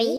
3,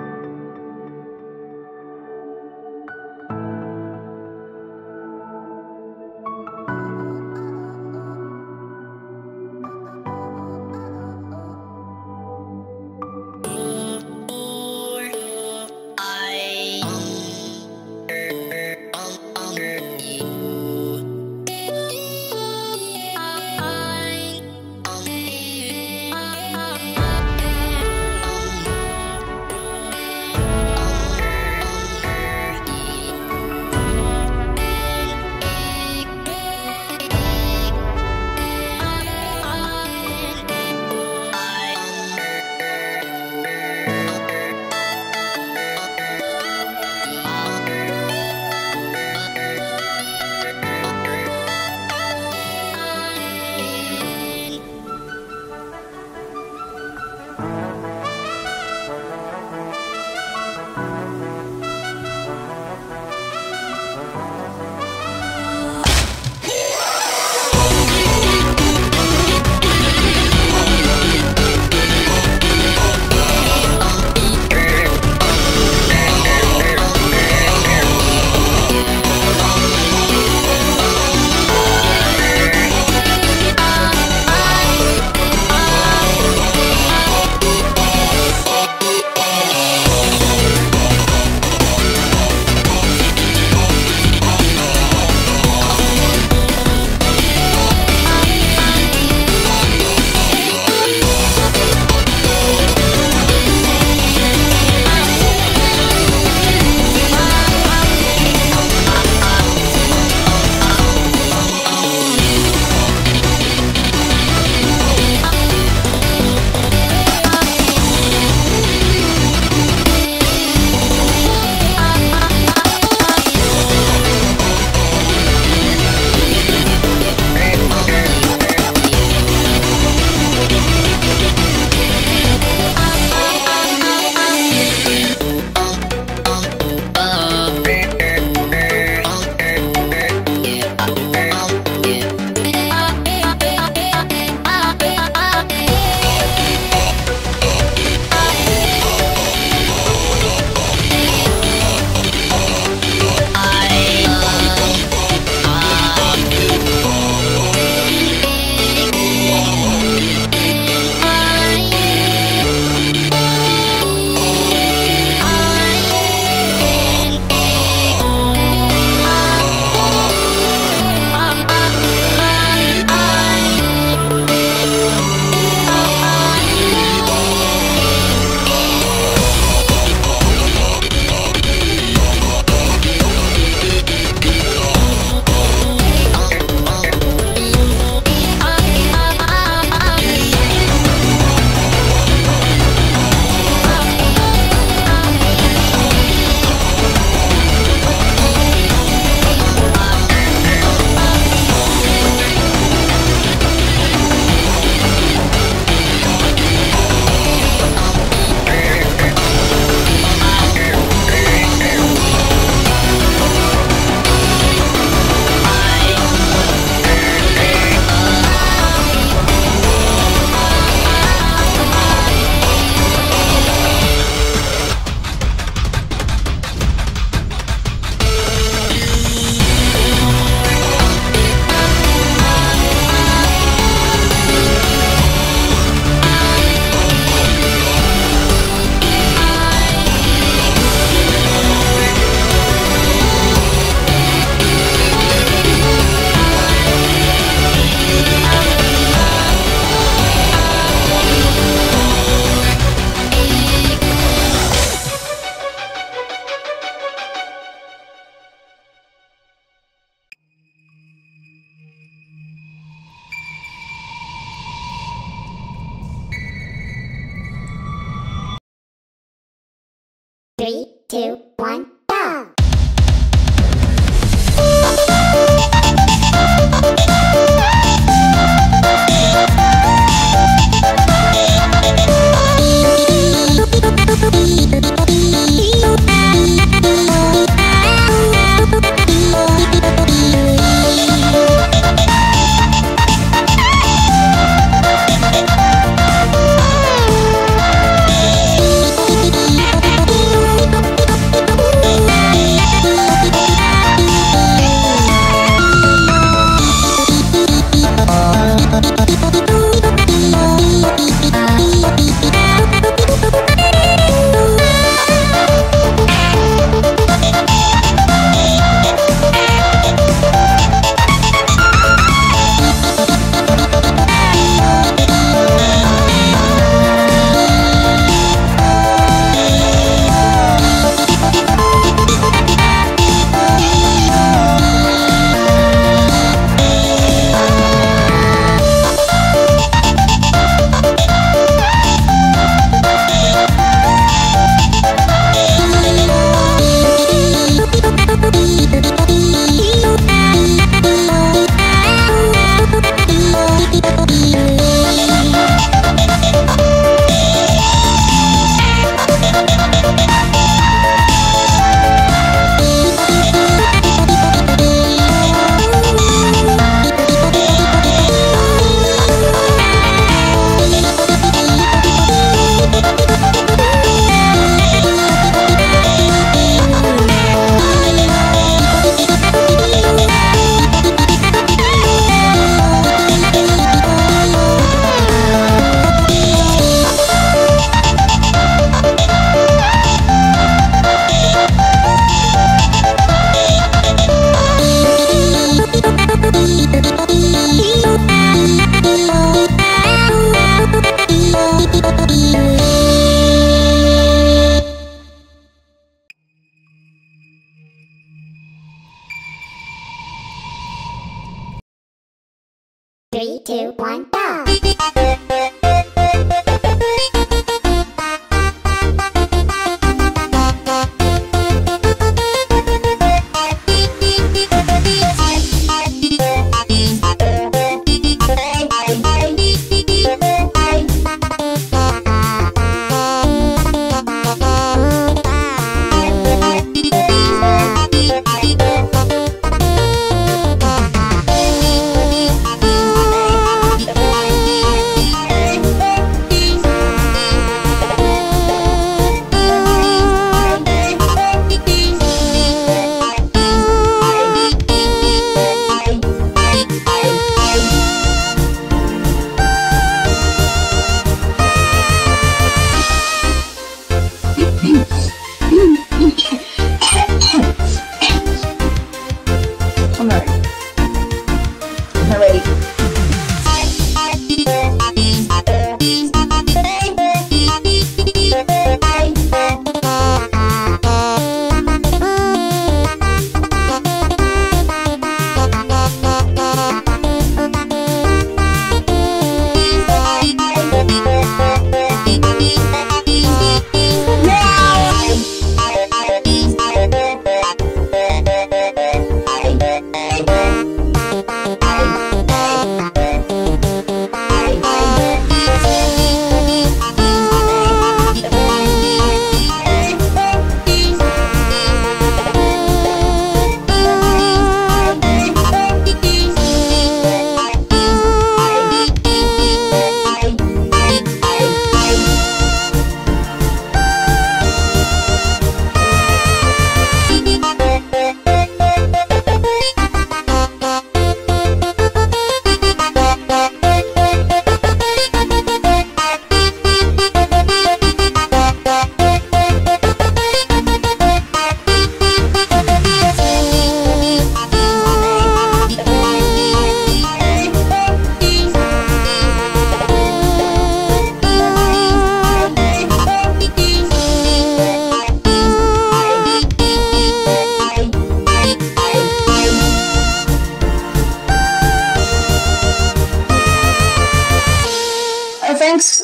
3, 2, 1, go!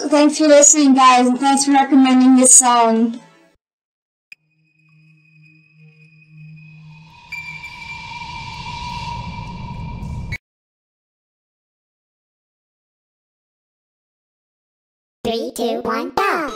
Thanks for listening, guys, and thanks for recommending this song. Three, two, one, go!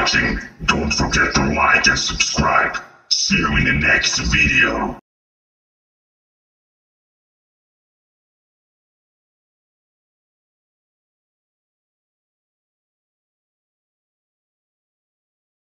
watching. Don't forget to like and subscribe. See you in the next video.